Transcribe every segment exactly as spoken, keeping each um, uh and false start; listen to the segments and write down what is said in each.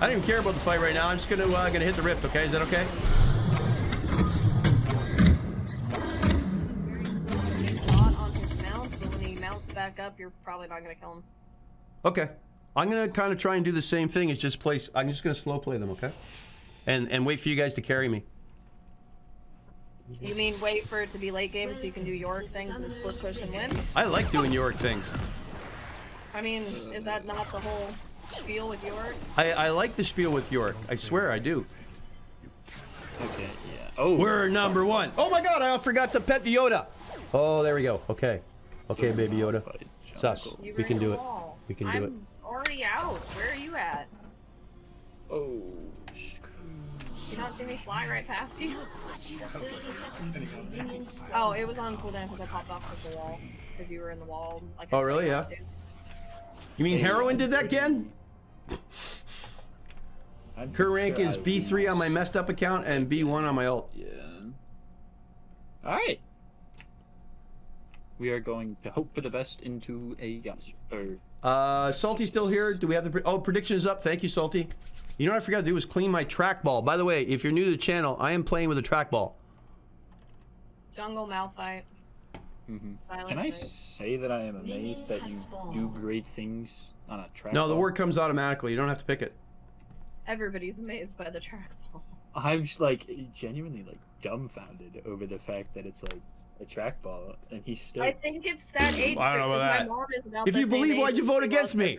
I don't even care about the fight right now. I'm just gonna uh, gonna hit the rift. Okay, is that okay? Back up, you're probably not gonna kill him. Okay, I'm gonna kind of try and do the same thing. It's just place. I'm just gonna slow play them, okay? And and wait for you guys to carry me. You mean wait for it to be late game so you can do Yorick things and split push and win? I like doing Yorick things. I mean, is that not the whole spiel with Yorick? I I like the spiel with Yorick. I swear I do. Okay. Yeah. Oh. We're number one. Oh my God! I forgot to pet the Yoda. Oh, there we go. Okay. Okay, baby Yoda. It's us. We can do it. We can do it. I'm already out. Where are you at? Oh. You don't see me fly right past you? Oh, it was on cooldown because I popped off the wall. Because you were in the wall. Like oh, really? Yeah. You mean heroin did that again? Current rank is B three on my messed up account and B one on my ult. Yeah. Alright. We are going to hope for the best into a dumpster. Or... Uh, Salty still here. Do we have the... Pre oh, prediction is up. Thank you, Salty. You know what I forgot to do was clean my trackball. By the way, if you're new to the channel, I am playing with a trackball. Jungle Malphite. Mm-hmm. Can I say that I am amazed that you do great things on a trackball? No, the word comes automatically. You don't have to pick it. Everybody's amazed by the trackball. I'm just, like, genuinely, like, dumbfounded over the fact that it's, like, a trackball, and he's still. I think it's that age. I don't know about that. My mom is about if you believe, why'd you vote against me?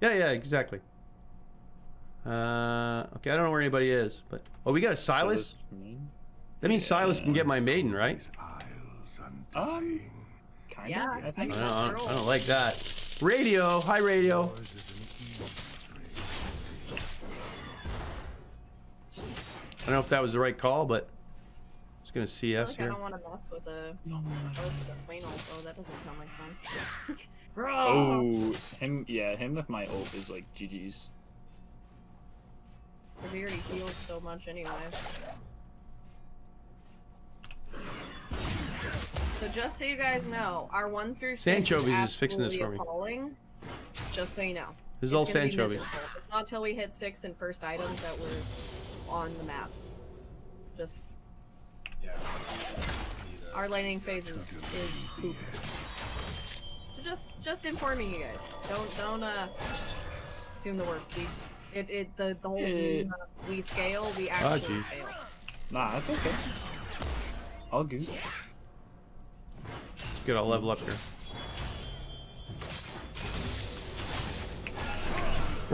Yeah, yeah, exactly. Uh, okay, I don't know where anybody is, but oh, we got a Silas. Silas that means yeah, Silas yeah. can get my maiden, right? Um, kind of. Yeah, I think. I don't, I don't, I don't like that. Radio, hi, radio. I don't know if that was the right call, but. Gonna see us here. I don't want to mess with a Swain ult though. That doesn't sound like fun. Bro. Oh, him. Yeah, him with my ult is like G G's. We already healed so much anyway. So just so you guys know, our one through six is is fixing this for me. Appalling, just so you know, this is all Sanchovies. It's not till we hit six and first items that we're on the map. Just. Our laning phases is poop. So just just informing you guys. Don't don't uh assume the worst. We it it the the whole it, uh, we scale we actually oh, scale. Nah, that's okay. I'll do. Good, I'll level up here.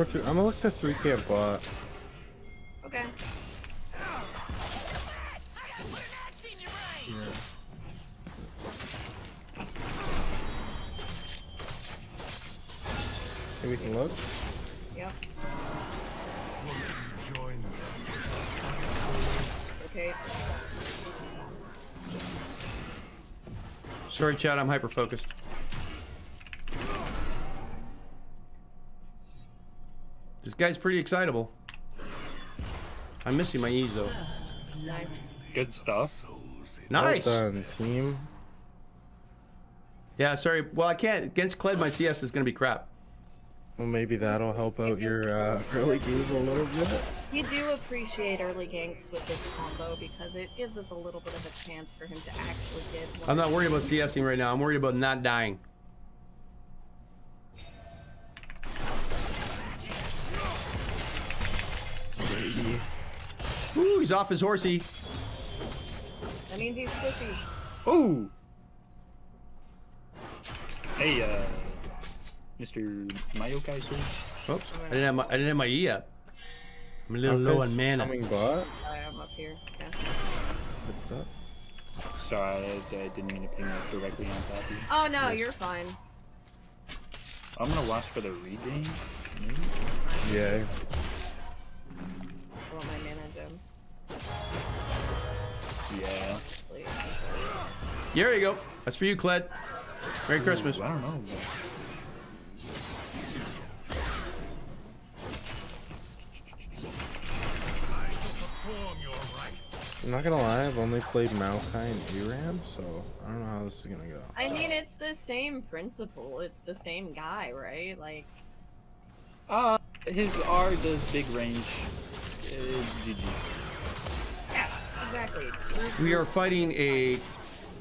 I'm gonna look at three K bot. Okay. Yeah. Hey, we can look? Yep. Okay. Sorry, chat, I'm hyper focused. This guy's pretty excitable. I'm missing my E's though. Good stuff. Nice. Well done, team. Yeah, sorry. Well, I can't against Kled. My C S is gonna be crap. Well, maybe that'll help out your uh, early games a little bit. You do appreciate early ganks with this combo because it gives us a little bit of a chance for him to actually get. One I'm not worried about CSing right now. I'm worried about not dying. Ooh, he's off his horsey. That means he's squishy. Oh! Hey, uh, Mister Maokai, sir. Oops, I didn't have my I didn't have my E up. I'm a little I'm low on mana. Coming bot. I am up here. Yeah. What's up? Sorry, I, I didn't mean to ping up directly on top of you. Oh no, yes. You're fine. I'm gonna watch for the regain. Mm-hmm. Yeah. I want my mana gem. Yeah. Here you go. That's for you, Kled. Merry Ooh, Christmas. I don't know. I'm not gonna lie, I've only played Maokai and E Ram, so I don't know how this is gonna go. I mean, it's the same principle. It's the same guy, right? Like. Uh, his R does big range. G G. Yeah, exactly. We are fighting a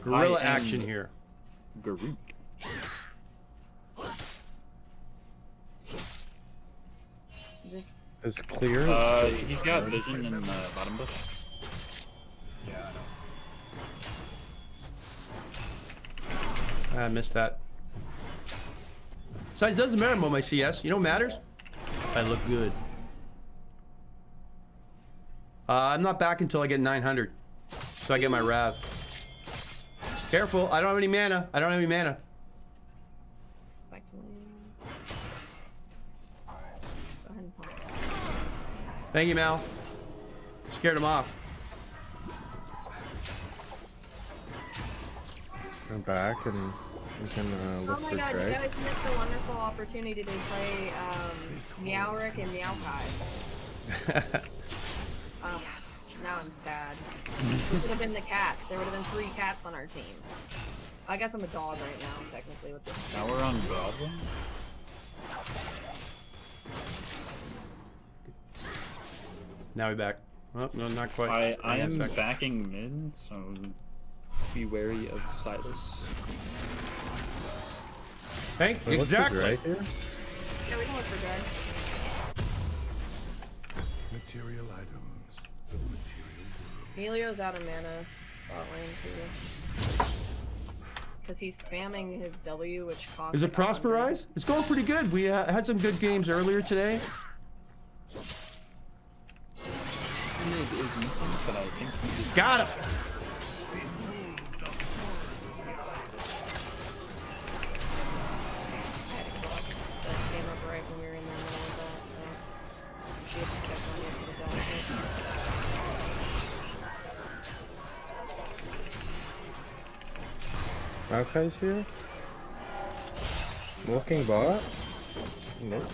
gorilla action here. Garuk. This is clear. Uh, he's got vision in the uh, bottom bush. Yeah, I know. I missed that. Size doesn't matter about my C S. You know what matters? I look good. Uh, I'm not back until I get nine hundred. So I get my Rav. Careful, I don't have any mana. I don't have any mana. Thank you, Mal. Scared him off. I'm back and we can uh, look for Drake. Oh my god, Drake. You guys missed a wonderful opportunity to play um, Yorick and Maokai. Um, now I'm sad. It would have been the cats. There would have been three cats on our team. I guess I'm a dog right now, technically, with this. Now we're on goblin. Now we back. Oh, no, not quite. I, I am back. backing mid, so be wary of Silas. Thank you. Exactly. Right here. Yeah, we can look for Drake. Material item. Milio's out of mana, bot lane too. Because he's spamming his W, which costs. Is it Prosperize? It's going pretty good. We uh, had some good games earlier today. Mid is missing, but I think he just got him. Came up right when we were in the middle of that, so she kept on getting the dodge. Maokai's here. Walking bot. Nope.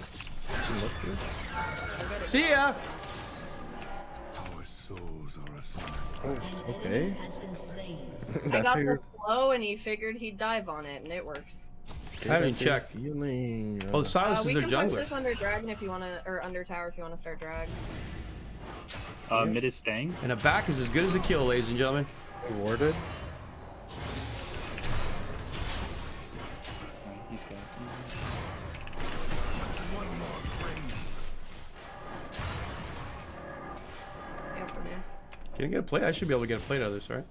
See ya! Our souls are asleep. Oh, okay. I got the flow and he figured he'd dive on it and it works. I haven't checked. Oh, Silas is their jungler. We can push this under dragon if you want to, or under tower if you want to start drag. Uh, mid is staying. And a back is as good as a kill, ladies and gentlemen. Rewarded. Can I get a plate? I should be able to get a plate out of this, right?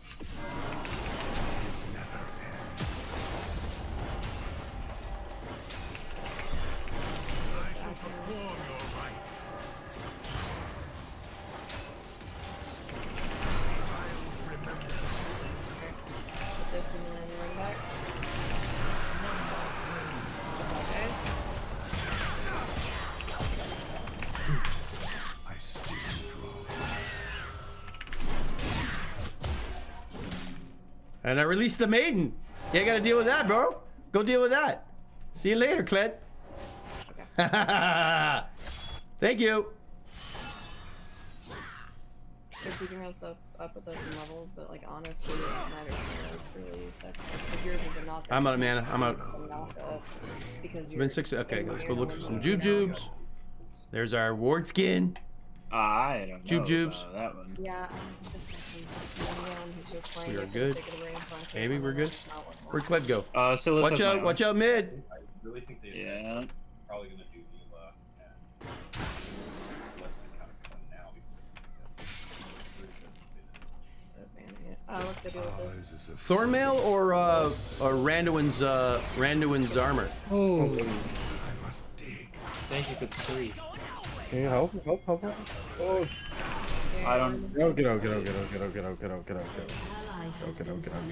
And I released the maiden. You gotta deal with that, bro. Go deal with that. See you later, Kled. Okay. Thank you. They're keeping us up, up with us in levels, but like honestly, it matters. It's really that's, that's yours is enough. I'm out of mana. I'm out. Because you've been six. Okay, let's go look for some jujubes. There's our ward skin. I don't know Jujubes. About that one. Yeah. We are good. Maybe we're good. Where'd Kled go? Uh, so watch out, watch out mid. I really think they yeah. Said probably gonna do the, uh, yeah. Uh, what's the deal with this? Thornmail or, uh, or Randuin's, uh, Randuin's armor? Oh. I must dig. Thank you for the three. Can you help? Help, help, help. Oh. I don't. Get out, get out, get out, get out, get out, get out, get out, get out, get out, get out, get out.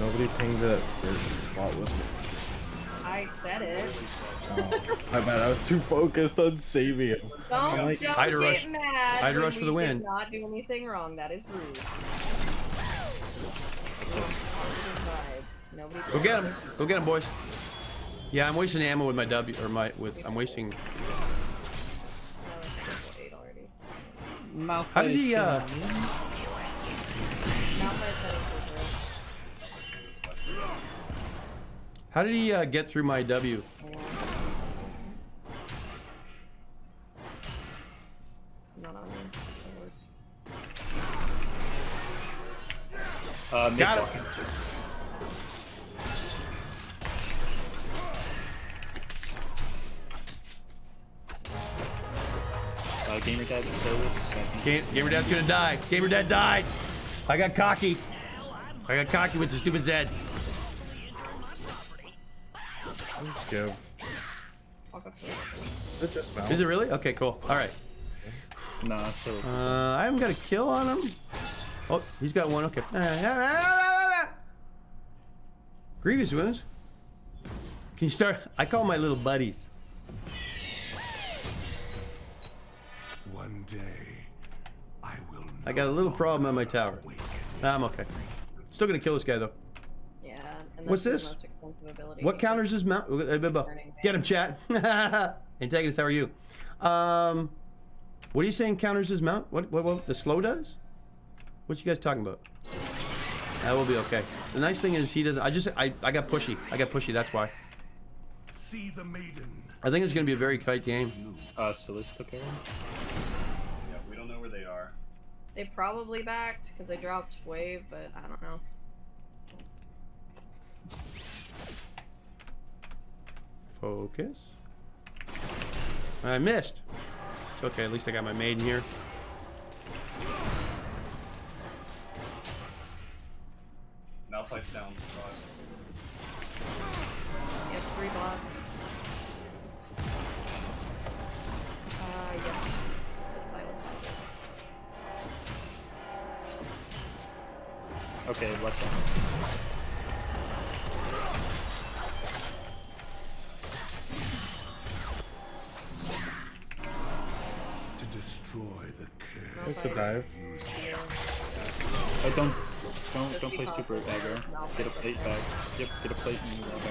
Nobody pinged the spot with me. I said it. Oh, my bad. I was too focused on saving him. Don't, don't like, I'd rush, get mad. I'd rush for the win. Did not do anything wrong. That is rude. Vibes. Go get him. Go get him, boys. Yeah, I'm wasting ammo with my W or my with. I'm wasting. Malphite. How did he, uh... How did he, uh, get through my W? Got it. Uh, GamerDad is still with Ga GamerDad's gonna die. GamerDad died. I got cocky. I got cocky with the stupid Zed. Let's go. Is it just Mal? Is it really? Okay, cool. All right. Nah, so uh, I haven't got a kill on him. Oh, he's got one. Okay. Grievous wounds. Can you start? I call my little buddies. One day, I will. I got a little problem at my tower. Nah, I'm okay. Still gonna kill this guy though. Yeah. And what's this? What counters this mount? Get him, chat. Antagonist, how are you? Um. What are you saying counters his mount? What, what, what the slow does? What you guys talking about? That will be okay. The nice thing is he doesn't, I just, I, I got pushy. I got pushy, that's why. See the maiden. I think it's gonna be a very tight game. Uh, so let's took care of him. Yeah, we don't know where they are. They probably backed, because they dropped wave, but I don't know. Focus. I missed. Okay, at least I got my maiden here. Malphite's down. You have three blocks. Uh, yeah. But Silas has it. Okay, left down. That's the dive. Oh, don't, don't, don't play super aggro. Get a plate back. Yep, get a plate and move back.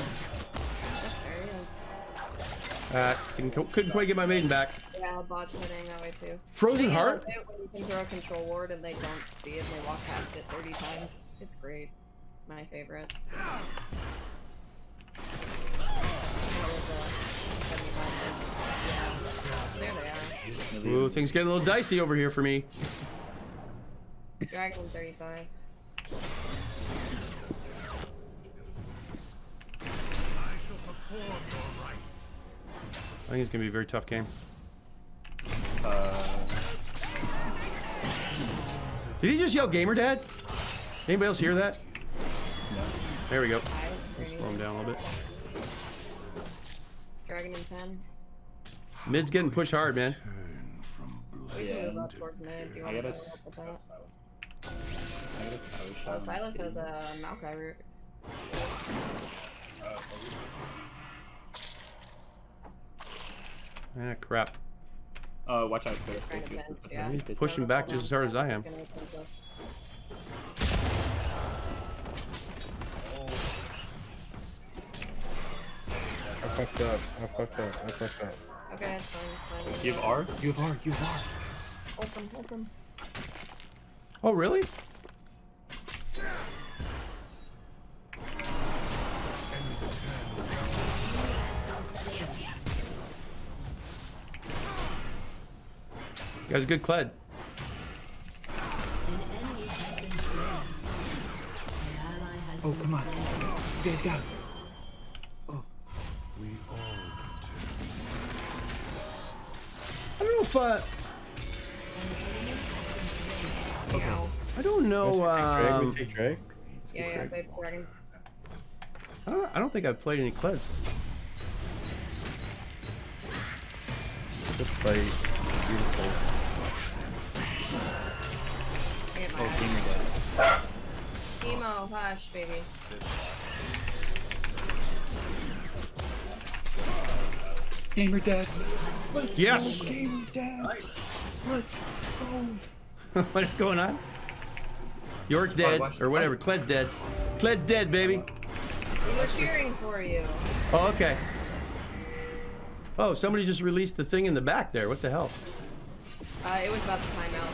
There he is. Uh, couldn't quite get my maiden back. Yeah, bot's hitting that way too. Frozen heart? When you can throw a control ward and they don't see it and they walk past it thirty times. It's great. My favorite. There they are. Ooh, things getting a little dicey over here for me. Dragon thirty-five. I think it's gonna be a very tough game. Uh... Did he just yell GamerDad? Anybody else hear that? No. There we go. Slow him down a little bit. Dragon in ten. Mid's getting pushed hard, man. Oh, yeah. I got a... Oh, Silas has a Maokai root. Ah, crap. Uh, watch out. Yeah. He's pushing back just as hard as I am. I fucked up. I fucked up. I fucked up. Okay, that's fine, that's fine. You have R? You have R, you have R. Hold them, hold them. Oh, really? You guys are good, Kled. Oh, come on. You guys got it. I don't know if uh, okay. I don't know. Um, Drake, Drake. Yeah, yeah, babe, Dragon. I don't, I don't think I've played any Kleds. Just play beautiful. Oh, Teemo, hush, baby. GamerDad. Let's yes. Go, GamerDad. Nice. Let's go. What is going on? Yorick's dead, oh, or whatever. Kled's dead. Kled's dead, baby. We were cheering for you. Oh, okay. Oh, somebody just released the thing in the back there. What the hell? Uh, it was about to time out.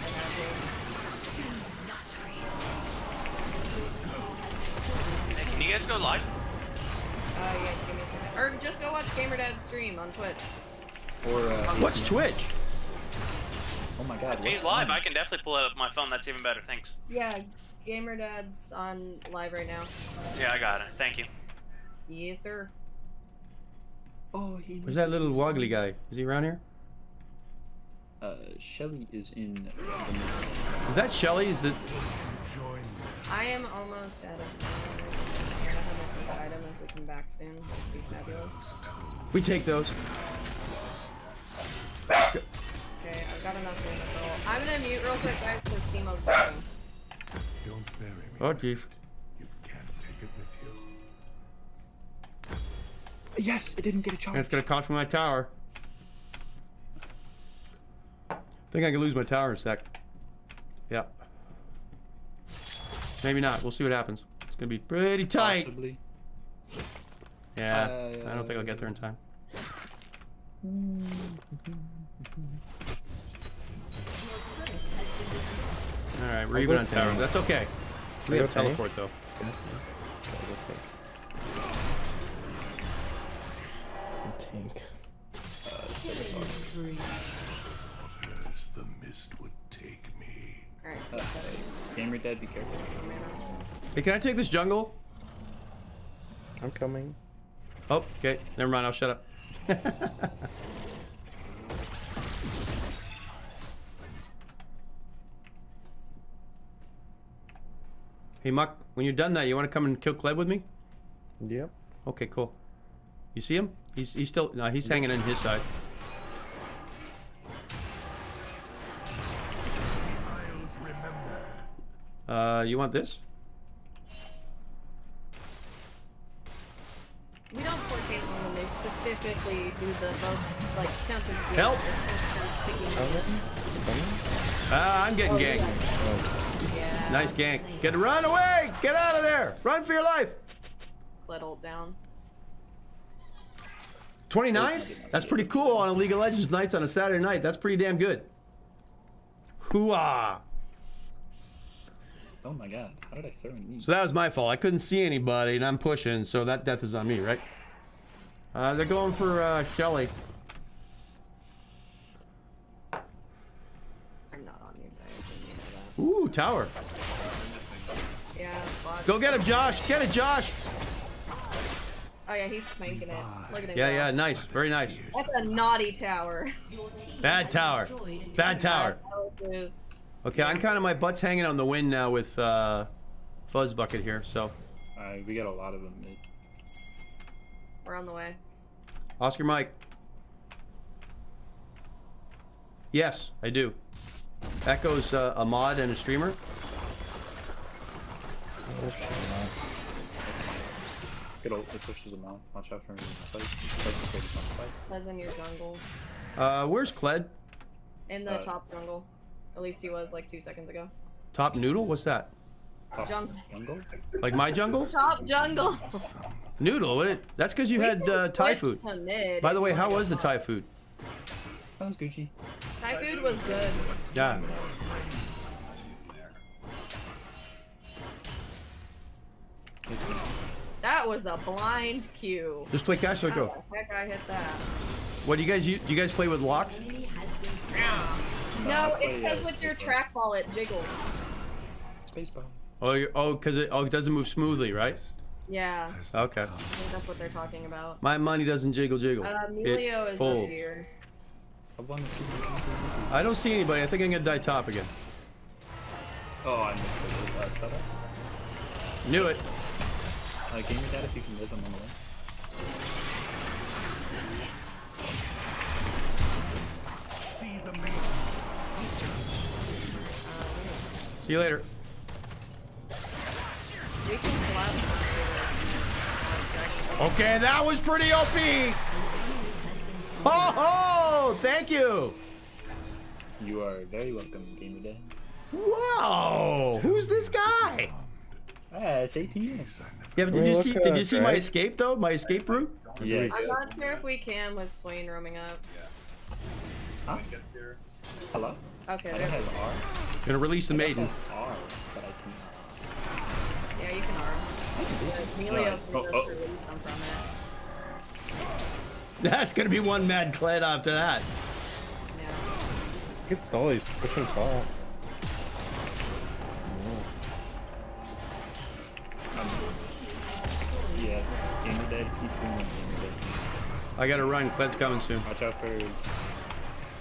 Hey, can you guys go live? Uh, yeah. Or just go watch GamerDad's stream on Twitch. Or uh, what's Twitch? Oh my God! If he's live, I can definitely pull it up my phone. That's even better. Thanks. Yeah, GamerDad's on live right now. Yeah, I got it. Thank you. Yes, sir. Oh, he Where's that little woggly guy? Is he around here? Uh, Shelly is in the middle. Is that Shelly? Is it? I am almost at it. I don't have my first item. If we come back soon, that'd be fabulous. We take those. Okay, I've got enough control. I'm gonna mute real quick, guys, because Teemo's going. Don't bury me. Oh, jeez. You can't take it with you. Yes, it didn't get a charge. That's gonna cost me my tower. I think I can lose my tower in a sec. Yeah. Maybe not. We'll see what happens. It's gonna be pretty tight. Possibly. Yeah. Uh, I don't think I'll get there in time. All right, we're I'll even on tower. tower. That's okay. We have okay. teleport though. Okay. Tank. Uh, so The mist would take me. Alright. Uh, GamerDad, be careful. Hey, can I take this jungle? I'm coming. Oh, okay. Never mind. I'll shut up. Hey, Muck, when you're done that, you want to come and kill Kled with me? Yep. Okay, cool. You see him? He's, he's still... No, he's hanging in his side. Uh, you want this? We don't force when they specifically do the most, like, counter. Help! Ah, uh, I'm getting oh, ganked. Oh. Yeah. Nice gank. Get run away! Get out of there! Run for your life! Let ult down. twenty-nine? That's pretty cool on a League of Legends nights on a Saturday night. That's pretty damn good. Hooah! Oh my god, how did I throw an E? So that was my fault. I couldn't see anybody and I'm pushing, so that death is on me, right? Uh, they're going for uh, Shelly. I'm not on you guys. You know that. Ooh, tower. Yeah. Boss. Go get him, Josh. Get it, Josh. Oh yeah, he's spanking it. Look at him. Yeah, yeah, nice. Very nice. That's a naughty tower. Bad tower. Bad tower. Okay, I'm kind of my butt's hanging on the wind now with uh, Fuzz Bucket here, so. All right, we got a lot of them mid. We're on the way. Oscar Mike. Yes, I do. Echo's uh, a mod and a streamer. Oh, shit. Good old, it pushes him out. Watch out for him. Kled's in your jungle. Uh, where's Kled? In the uh, top jungle. At least he was like two seconds ago. Top noodle? What's that? Top jungle. jungle? Like my jungle? Top jungle. Noodle? What it, that's because you we had uh, Thai food. By the way, how was the Thai food? Sounds Gucci. Thai food was good. Yeah. That was a blind cue. Just play cash or go. How the heck I hit that? What do you guys? Do you guys play with lock? Yeah. No, it's because with your trackball it jiggles. Spacebar. Oh, you're, oh, because it oh, it doesn't move smoothly, right? Yeah. Okay. I think that's what they're talking about. My money doesn't jiggle, jiggle. Uh, Milio is over here. I don't see anybody. I think I'm gonna die top again. Oh, I missed it. I knew it. Uh, give me that if you can live on the way. See you later. Okay, that was pretty O P. Oh, thank you. You are very welcome, GamerDad. Wow, who's this guy? Uh, it's eighteen years. Yeah, but did you see? Did you see my escape though? My escape route? Yes. I'm not sure if we can with Swain roaming up. Huh? Hello. Okay. I have R. I'm gonna release the maiden. R, but I can... Yeah, you can R. I can do it. Milio can just release them from it. That's gonna be one mad Kled after that. Yeah. Good stall. He's pushing tall. dead. Keep doing it. I gotta run. Kled's coming soon. Watch out for.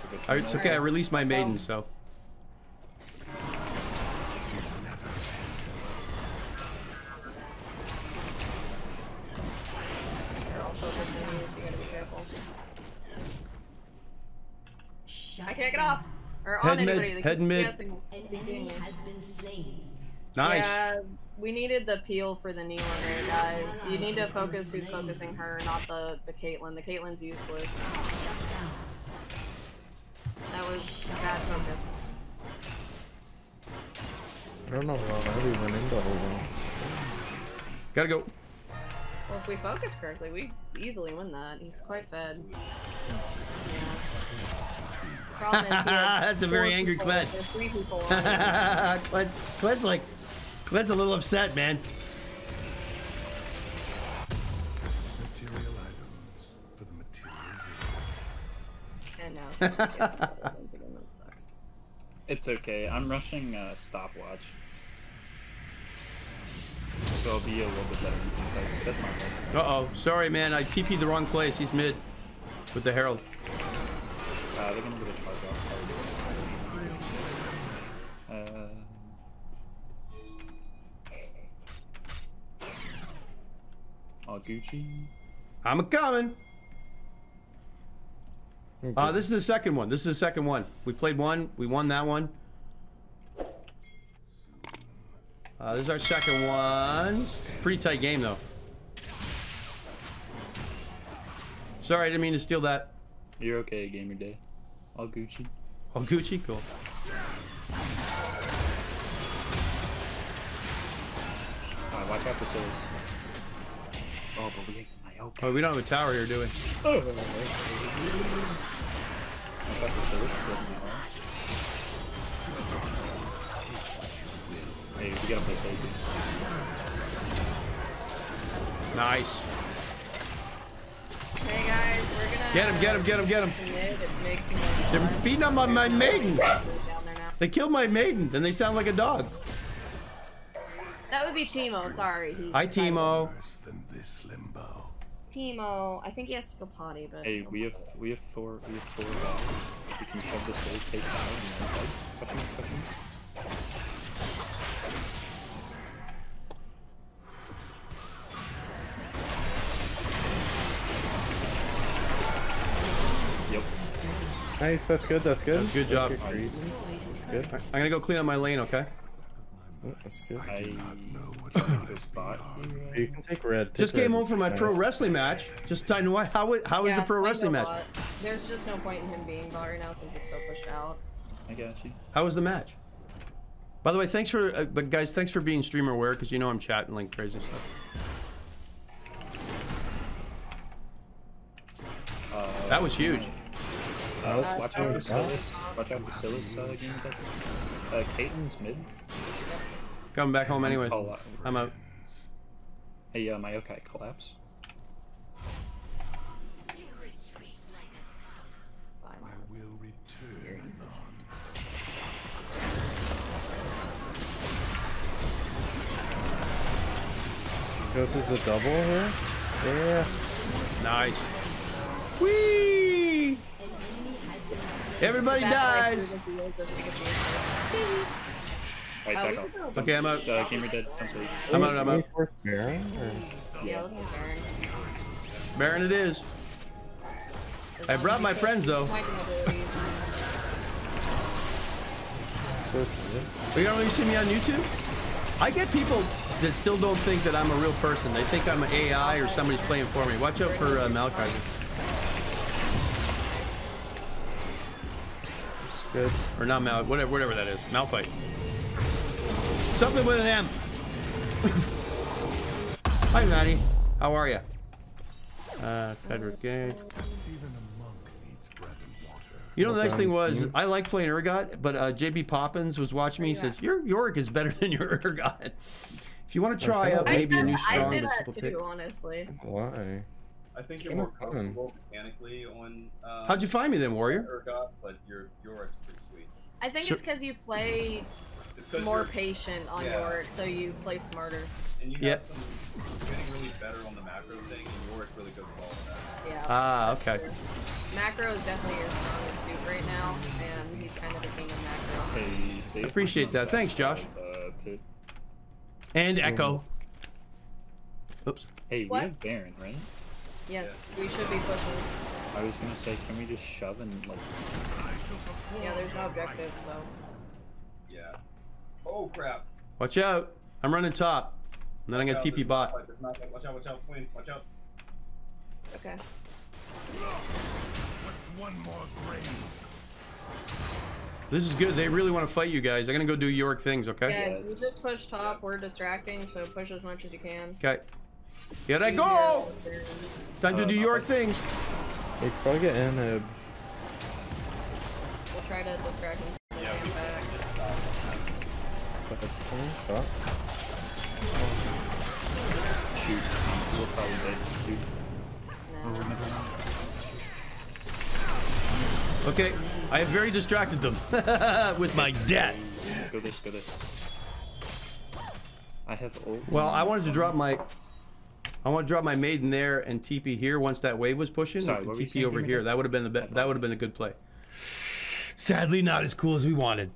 for it's okay. I released my maiden, so. I can't get off. Or head on mid, anybody. Head mid. An enemy has been slain. Nice. Yeah, we needed the peel for the Neelan there, guys. You need to focus who's focusing her, not the, the Caitlyn. The Caitlyn's useless. That was bad focus. I don't know how I'll be winning the whole world. Gotta go. Well, if we focus correctly, we easily win that. He's quite fed. That's a very angry Kled. Kled. Kled's like, Kled's a little upset, man. Material items for the material. And now that sucks. It's okay. I'm rushing uh, stopwatch, so I'll be a little bit later. That's my fault. Uh oh, sorry, man. I T P'd the wrong place. He's mid with the Herald. Uh, they're gonna get a charge off. Uh, oh, Gucci. I'm a coming. Uh, this is the second one. This is the second one. We played one. We won that one. Uh, this is our second one. Pretty tight game, though. Sorry, I didn't mean to steal that. You're okay, GamerDad. All Gucci. All Gucci? Cool. Alright, watch out for Silas. Oh, but we ain't Maokai. Oh, we don't have a tower here, do we? Oh, watch out for Silas. Hey, we gotta play safe. Nice. Hey guys, we're gonna get him, get him, get him, get him. They're beating up on my maiden. They killed my maiden, and they sound like a dog. That would be Teemo. Sorry. He's Hi, Teemo. Teemo, I think he has to go potty, but. Hey, we have we have four we have four dogs. We can shove this whole take down. And touch him, touch him. Nice, that's good, that's good. That's good job. That's good. I'm gonna go clean up my lane, okay? Oh, that's good. I do not know what another spot. You can take red. Take just red. Came home from my nice. pro wrestling match. Just I know how is, how yeah, is the pro wrestling match? Lot. There's just no point in him being bot right now since it's so pushed out. I got you. How was the match? By the way, thanks for uh, but guys, thanks for being streamer aware because you know I'm chatting like crazy stuff. Uh, that was huge. Uh, let's uh, watch out for Silas. Watch out for Silas. Uh, game uh, Caitlyn's mid. Coming back home anyway. I'm out. Hey, uh, Maokai collapse. I will return. This is a double here. Yeah. Nice. Whee! Everybody dies! Right, back uh, off. Okay, I'm out. Uh, GamerDad. I'm out, I'm out. Baron? Yeah, Baron. Baron it is. I brought my friends, though. Are you only see me on YouTube? I get people that still don't think that I'm a real person. They think I'm an A I or somebody's playing for me. Watch out for uh, Malphite. Good. Or not Mal, whatever, whatever that is. Malphite. Something with an M. Hi, Maddie. How are you? Uh, Fedric Gage. You know, the nice thing was, I like playing Urgot, but uh, J B Poppins was watching me. He says, your Yorick is better than your Urgot. If you want to try out maybe a new strong, I say that too, honestly. Why? I think you're more comfortable mechanically on. Um, How'd you find me then, Warrior? Urgot, but your Yorick's pretty sweet. I think so, it's because you play more patient on yeah. Yorick, so you play smarter. And you have yep. some getting really better on the macro thing, and Yorick really goes well with that. Yeah. Ah, okay. True. Macro is definitely your strongest suit right now, and he's kind of the king of macro. Hey, I appreciate that. Thanks, Josh. Uh, and Echo. Oops. Hey, we what? have Baron, right? Yes, yeah. we should be pushing. I was gonna say, can we just shove and like? Yeah, there's no objective, so. Yeah. Oh crap! Watch out! I'm running top, and then watch I'm gonna out, T P bot. Watch out! Watch out! Swain! Watch out! Okay. What's one more grave? This is good. They really want to fight you guys. I'm gonna go do Yorick things, okay? Yeah, you just push top. Yeah. We're distracting, so push as much as you can. Okay. Here I go! Time to do your things. Hey, probably get in a... We'll try to distract him. Yeah, we back. Shoot. We'll probably shoot. No. Okay, I have very distracted them with my death. Go this, go this. I have old... Well, I wanted to drop my... I want to drop my maiden there and T P here once that wave was pushing. Sorry, T P saying, over here. That would have been the be that would have been a good play. Sadly, not as cool as we wanted.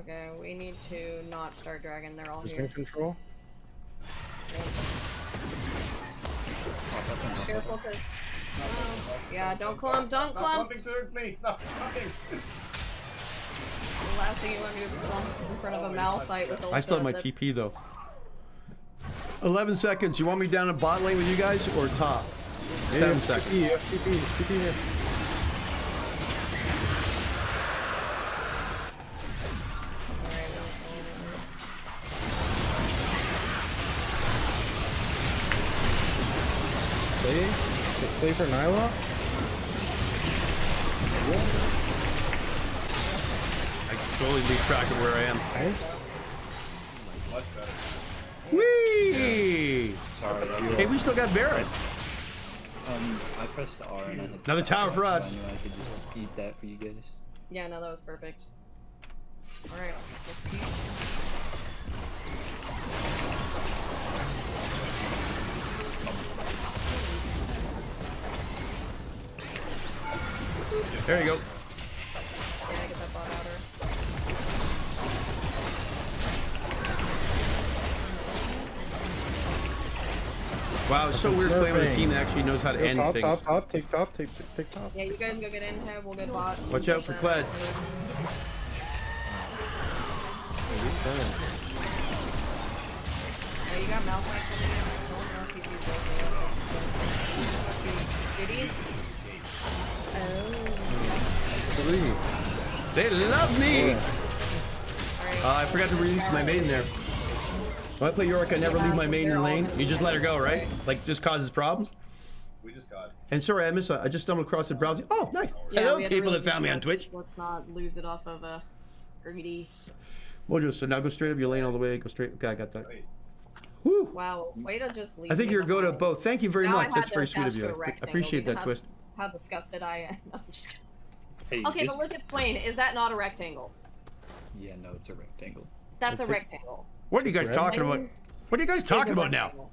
Okay, we need to not start dragon. They're all Just here. Control. Yep. Careful, cause oh. yeah, don't clump, don't Stop clump. clumping towards me. Stop clumping. The last thing you want me to do is clump in front of a Malphite with. I still have my T P though. eleven seconds. You want me down in bot lane with you guys or top? Yeah, Seven seconds. T P, F T P, T P here. Play, play for Nyla. I can totally lose track of where I am. Nice. Whee! Sorry, hey, we still got Baron. Um, I pressed the R and I hit another tower for us. So I, I could just eat that for you guys. Yeah, no, that was perfect. All right, let's keep. There you go. Yeah, I get that bot outer. Wow, it's so weird playing on a team that actually knows how to end things. Top, top, take top, take, take, take top. Yeah, you guys can go get in tab, we'll get bot. Watch out for Kled. Yeah, you got Malphite coming in. I don't know if he's using it. Did he? Oh. Three. They love me! Uh, I forgot to release my maiden there. When I play Yorick, I never leave my main in lane. You just let her go, right? Like, just causes problems. We just got. And sorry, I missed. I just stumbled across the browsing. Oh, nice. Yeah, hello, people really that found me on Twitch. Let's not lose it off of a greedy. Mojo. So now go straight up your lane all the way. Go straight. Okay, I got that. Woo. Wow. Way to just leave. I think you're go to both. Thank you very now much. That's very sweet of you. I appreciate that how, twist. How disgusted I am. I'm just kidding. Hey, okay, but look at Swain. Is that not a rectangle? Yeah, no, it's a rectangle. That's a rectangle. What are you guys talking about? What are you guys talking about now?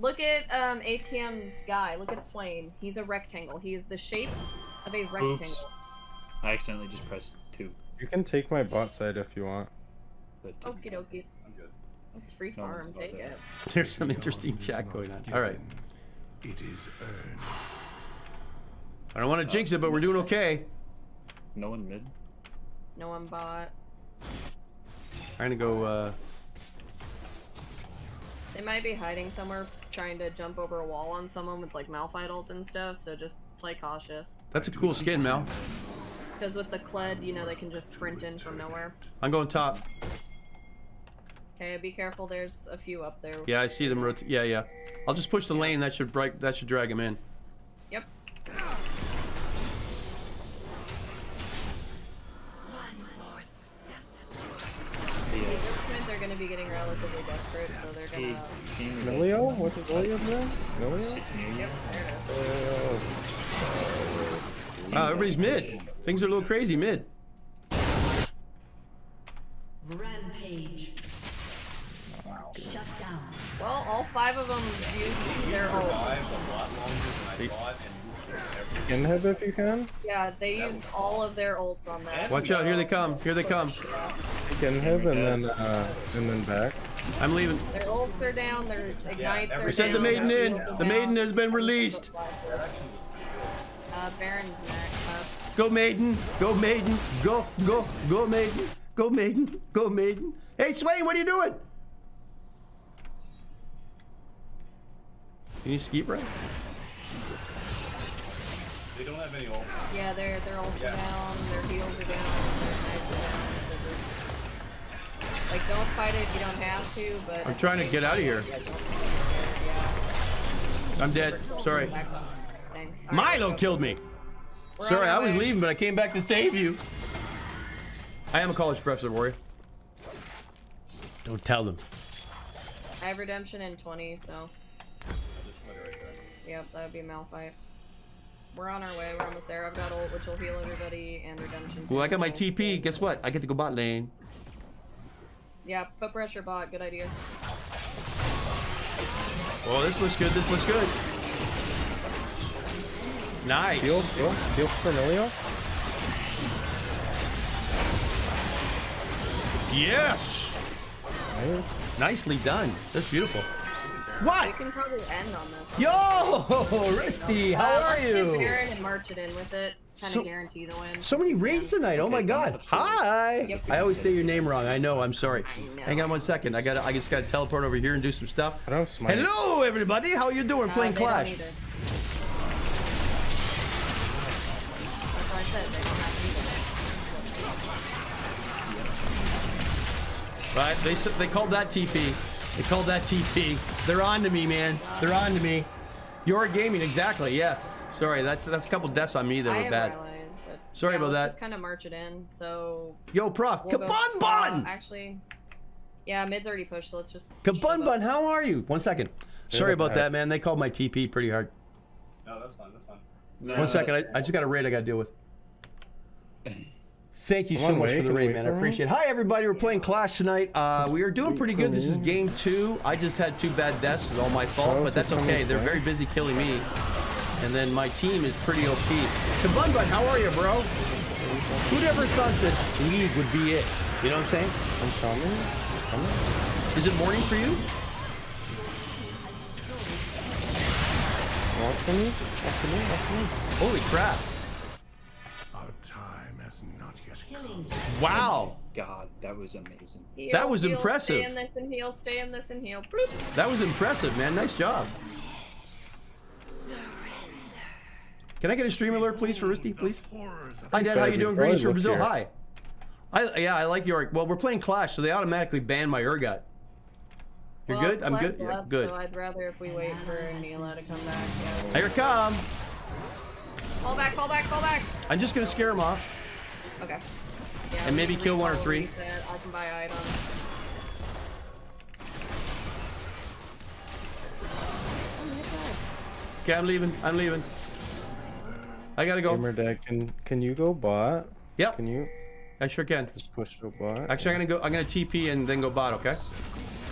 Look at um, A T M's guy. Look at Swain. He's a rectangle. He is the shape of a rectangle. Oops. I accidentally just pressed two. You can take my bot side if you want. Okie dokie. I'm good. It's free farm. No, take it. There's some interesting chat going on. All right. It is earned. I don't want to jinx it, but we're doing okay. No one mid. No one bot. I'm gonna go. Uh... They might be hiding somewhere, trying to jump over a wall on someone with like Malphite ult and stuff, so just play cautious. That's a cool skin, Mal. Because with the Kled, you know, they can just sprint in from nowhere. I'm going top. Okay, be careful, there's a few up there. Yeah, I see them rot- yeah, yeah. I'll just push the lane, that should break- that should drag them in. Yep. They're gonna be getting relatively desperate, so they're gonna. Milio? What is Milio doing? Milio? Yep, there it is. Wow, everybody's mid. Things are a little crazy mid. Well, all five of them used their ult. You can hip if you can? Yeah, they used all of their ults on that. Watch so out, here they come, here they come. You can hip and then, uh, and then back. I'm leaving. Their ults are down, their ignites yeah, are down. We sent the maiden in. Yeah. The maiden has been released. Uh, Baron's next up. Go maiden, go maiden, go, go, go maiden, go maiden, go maiden. Hey Swain, what are you doing? Can you skeep right? They don't have any ult. Yeah, they're, they're ults yeah. down, their heals are down, their knights are down. Like, don't fight it if you don't have to, but... I'm trying to get out of here. I'm dead. Sorry. Milo killed me! Sorry, I was leaving, but I came back to save you. I am a college professor, warrior. Don't tell them. I have redemption in twenty, so... Yep, that would be Malphite. We're on our way. We're almost there. I've got ult, which will heal everybody, and redemption. Well, I got my T P. Guess what? I get to go bot lane. Yeah, put pressure bot, good idea. Oh, this looks good, this looks good. Nice. Deal, deal, deal for Milio? Yes! Nice. Nicely done. That's beautiful. What? You can probably end on this. Yo! Risty, how uh, are you? Baron and march it in with it. Kind so, of guarantee the win. So many raids tonight. Oh my god. Hi. Yep. I always say your name wrong. I know. I'm sorry. I know. Hang on one second. I got I just got to teleport over here and do some stuff. I don't smile. Hello everybody. How you doing uh, playing Clash? That's why I said they don't have right. They they called that T P. They called that T P. They're on to me, man. They're on to me. Your gaming exactly. Yes. Sorry, that's that's a couple deaths on me that were bad. Realized, but sorry yeah, about let's that. Just kind of march it in. So. Yo, Prof. We'll Kabun-Bun. Uh, actually, yeah, mid's already pushed, so let's just. Kabun-Bun, how are you? One second. They're sorry about hard. that, man. They called my T P pretty hard. No, that's fine. That's fine. No, One second. I, I just got a raid I got to deal with. Thank you so much for the raid, man. I appreciate it. Hi, everybody. We're playing Clash tonight. Uh, we are doing pretty good. This is game two. I just had two bad deaths. It's all my fault, but that's okay. They're very busy killing me. And then my team is pretty O P. Kabun-Bun, how are you, bro? Whoever thought that League would be it. You know what I'm saying? I'm coming. coming. Is it morning for you? Afternoon. Afternoon. Afternoon. Holy crap. Wow! God, that was amazing. Heal, that was heal, impressive. Stay in this and heal. Stay in this and heal. Bloop. That was impressive, man. Nice job. Surrender. Can I get a stream alert, please, for Risty, please? Hi, Dad. How you doing? Greetings from Brazil. Here. Hi. I yeah, I like Yorick. Well, we're playing Clash, so they automatically ban my Urgot. You're well, good. I'm good. Left, yeah, good. So I'd rather if we wait for Nila to come back. Yeah. Here it comes. Fall back. Fall back. Fall back. I'm just gonna scare him off. Okay. Yeah, and maybe kill one or three. Reset. I can buy items. Oh, okay, I'm leaving. I'm leaving. I gotta go. GamerDad, can can you go bot? Yep. Can you? I sure can. Just push the bot. Actually, yeah. I'm gonna go. I'm gonna T P and then go bot. Okay.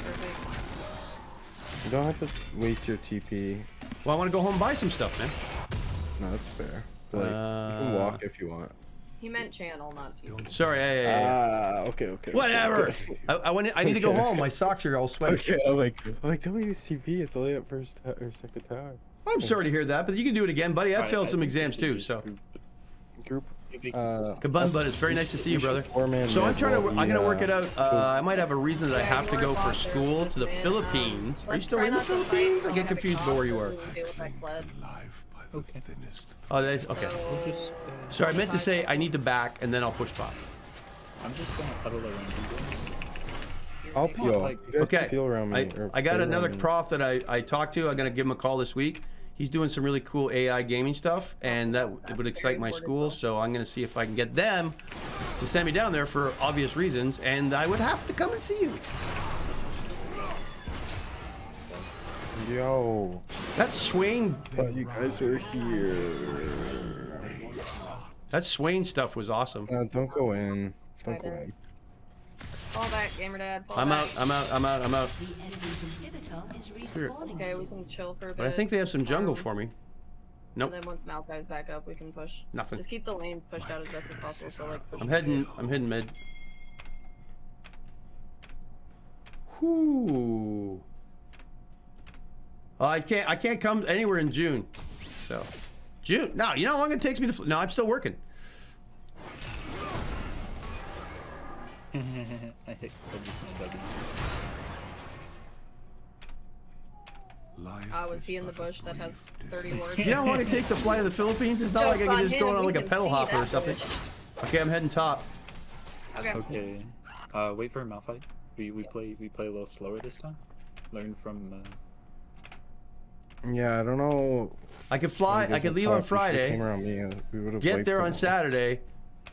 Perfect. You don't have to waste your T P. Well, I want to go home and buy some stuff, man. No, that's fair. Like, uh... you can walk if you want. He meant channel, not T V. Sorry. Ah, yeah, yeah, yeah. uh, okay, okay. Whatever. Okay, okay. I, I want. I need okay, to go home. Okay. My socks are all sweaty. Okay, I'm like, I'm like, don't use T V. It's only at first or second tower. I'm sorry to hear that, but you can do it again, buddy. I failed some exams too, so. Group. Uh, Kabun-Bun, it's very nice to see you, brother. So I'm trying to. I'm gonna work it out. Uh, I might have a reason that I have to go for school to the Philippines. Are you still in the Philippines? I get confused by where you are. Okay. Oh, that's okay. So, Sorry, I meant to say I need to back, and then I'll push pop. I'm just gonna huddle around you. I'll peel. Okay. Peel around me, I, I got another prof that I I talked to. I'm gonna give him a call this week. He's doing some really cool A I gaming stuff, and that it would excite my school. So I'm gonna see if I can get them to send me down there for obvious reasons, and I would have to come and see you. Yo, that's Swain. Oh, you guys were here. That Swain stuff was awesome. Uh, don't go in. Don't go in. Fall back, GamerDad. Fall I'm back. out. I'm out. I'm out. I'm out. The enemy's inhibitor is respawning. Okay, we can chill for a bit. But I think they have some jungle for me. Nope. And then once Maokai's back up, we can push. Nothing. Just keep the lanes pushed out as best as possible. So like. I'm heading. I'm heading mid. Whoo. Uh, I can't. I can't come anywhere in June. So. June. No, you know how long it takes me to. No, I'm still working. I hate Ah, uh, was he in the bush that has thirty words? You know how long it takes to fly to the Philippines? It's not Joke's like I can just go on like a pedal hopper or something. Bush. Okay, I'm heading top. Okay. Okay. Uh, wait for Malphite. We we play we play a little slower this time. Learn from. Uh... Yeah, I don't know. I could fly. I could leave on Friday. Me, we get there on Saturday.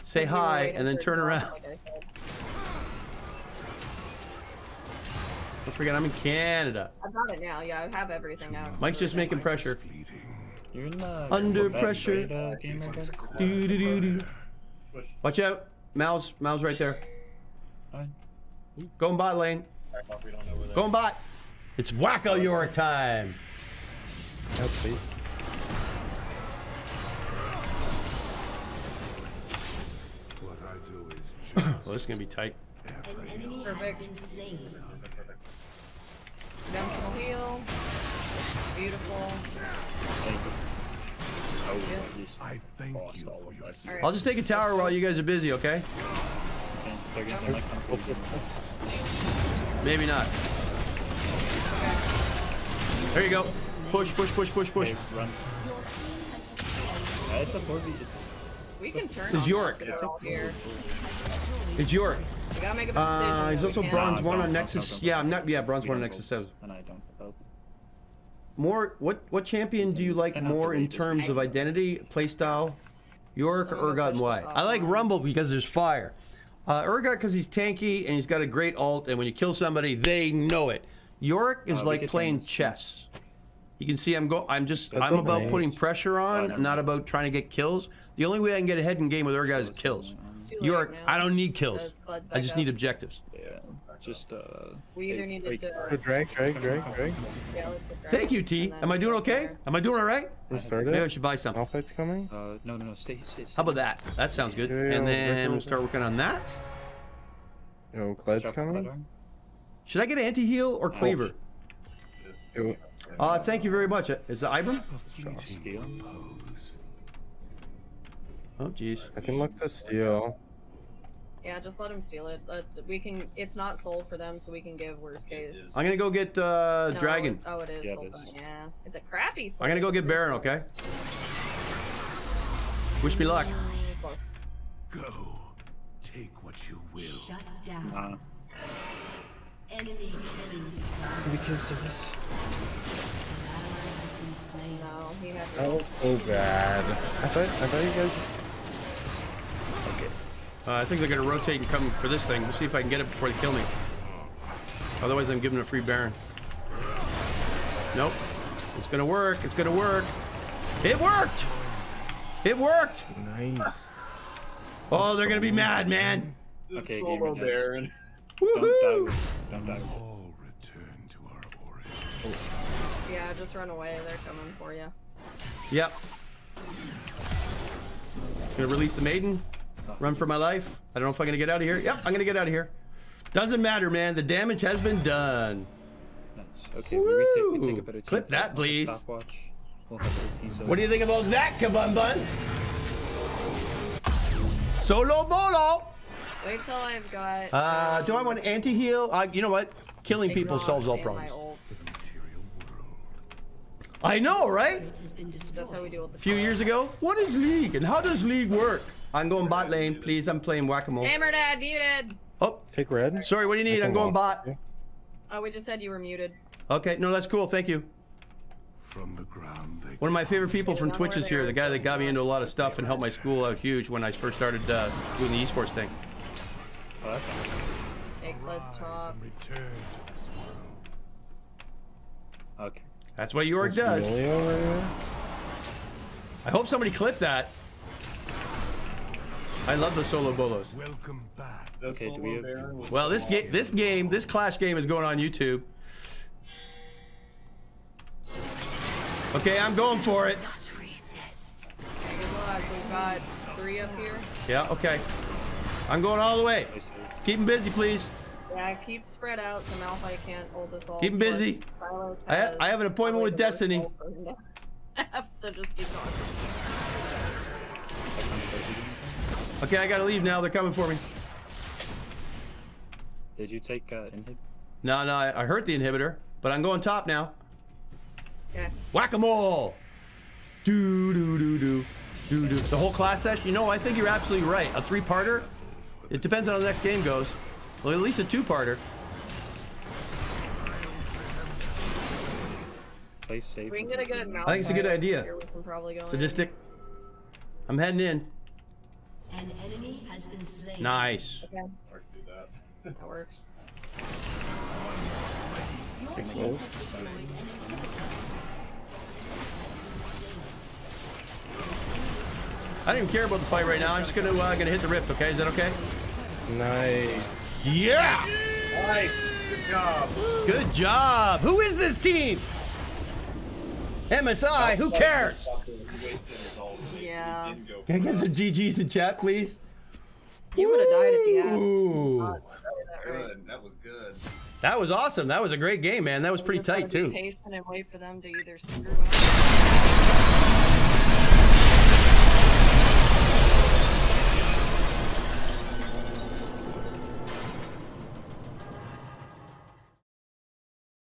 Say hi and then turn around. Don't forget, I'm in Canada. I got it now. Yeah, I have everything now. Mike's just making pressure. You're in the under pressure. Do, do, do, do. Watch out, Mal's Mal's right there. Going bot lane. Going bot. It's wacko Yorick time. Well, this is gonna be tight. An enemy has been slain. Dimensional heal. Beautiful. I thank you. I'll just take a tower while you guys are busy, okay? Maybe not. There you go. Push, push, push, push, push. It's a four v. We can turn it's Yorick. It's, it's Yorick. You gotta make a uh, he's also bronze one on Nexus. Yeah, I'm not. Yeah, bronze one on Nexus seven. And I don't vote. More. What? What champion do you like more in terms of identity, playstyle, Yorick or Urgot, and why? I like Rumble because there's fire. Uh, Urgot because he's tanky and he's got a great ult, and when you kill somebody, they know it. Yorick is uh, like playing chess. You can see I'm go. I'm just. That's I'm about range. Putting pressure on, oh, not mind. About trying to get kills. The only way I can get ahead in game with our guys is kills. Yorick, I don't need kills. I just up. Need objectives. Yeah. Just. Uh, we either need to. Uh, drag, drag, drag, drag. Thank you, T. Am I doing okay? Am I doing all right? Maybe I should buy something. Malphite's coming. Uh, no, no, no. Stay, stay, stay. How about that? That sounds good. Yeah, yeah, and then we'll start working on that. Yo, Kled's coming. Should I get an anti-heal or Claver? Oh. Uh, thank you very much. Is it Ivern? Oh, jeez. I can look to steal. Yeah, just let him steal it. Uh, we can. It's not sold for them, so we can give worst case. I'm gonna go get uh, no, Dragon. Oh, it is. Yeah, sold it is. Yeah, it's a crappy sold. I'm gonna go get Baron. Okay. Wish me luck. Close. Go. Take what you will. Shut down. Uh-huh. Enemy enemies. Because of this. No, he never. Oh, oh bad. I thought, I thought you guys. Okay. Uh, I think they're gonna rotate and come for this thing. We'll see if I can get it before they kill me. Otherwise, I'm giving a free Baron. Nope. It's gonna work. It's gonna work. It worked. It worked. Nice. Oh, they're gonna be mad, man. Okay, solo Baron. Woohoo! Don't die. All return to our origin. Oh. Yeah, just run away. They're coming for you. Yep. Gonna release the maiden. Run for my life. I don't know if I'm gonna get out of here. Yep, I'm gonna get out of here. Doesn't matter, man. The damage has been done. Nice. Okay, we retake, we take a better clip that, please. We'll what do you think about that, Kabun-Bun? Solo bolo. Wait till I've got. Uh, um, do I want anti heal? Uh, you know what? Killing people solves all problems. I know, right? That's how we deal with the a few problem. Years ago, what is League and how does League work? I'm going bot lane, please. I'm playing whack a mole. GamerDad, muted. Oh, take red. Sorry, what do you need? I'm going bot. Oh, we just said you were muted. Okay, no, that's cool. Thank you. From the ground, one of my favorite people from Twitch is here. The guy that got me into a lot of stuff and helped my school out huge when I first started uh, doing the esports thing. Oh, that's awesome. Take, let's talk. Okay. That's what Yorick does. I hope somebody clipped that. I love the solo bolos. Welcome back. Okay, do we have... Well, this game, this game, this Clash game is going on YouTube. Okay, I'm going for it. Good luck. We've got three up here. Yeah, okay. I'm going all the way. Keep them busy, please. Yeah, keep spread out so Malphite can't hold us all. Keep them busy. I, ha I have an appointment with Destiny. So just keep going. Okay, I gotta leave now. They're coming for me. Did you take uh, inhib? No, no, I, I hurt the inhibitor, but I'm going top now. Okay. Whack-a-mole! Do do do do do do. The whole class session. You know, I think you're absolutely right. A three-parter. It depends on how the next game goes. Well, at least a two-parter. Play safe. We can get a good I think it's a good idea. Here we can probably go Sadistic. In. I'm heading in. An enemy has been slain. Nice. Okay. That works. Close. I don't even care about the fight right now. I'm just gonna uh, gonna hit the rift. Okay, is that okay? Nice. Yeah. Nice. Good job. Good job. Who is this team? M S I. Who cares? Yeah. Can I get some G Gs in chat, please? You would have died if you had. Ooh. Good. That was good. That was awesome. That was a great game, man. That was pretty tight too. Patient and wait for them to either screw up.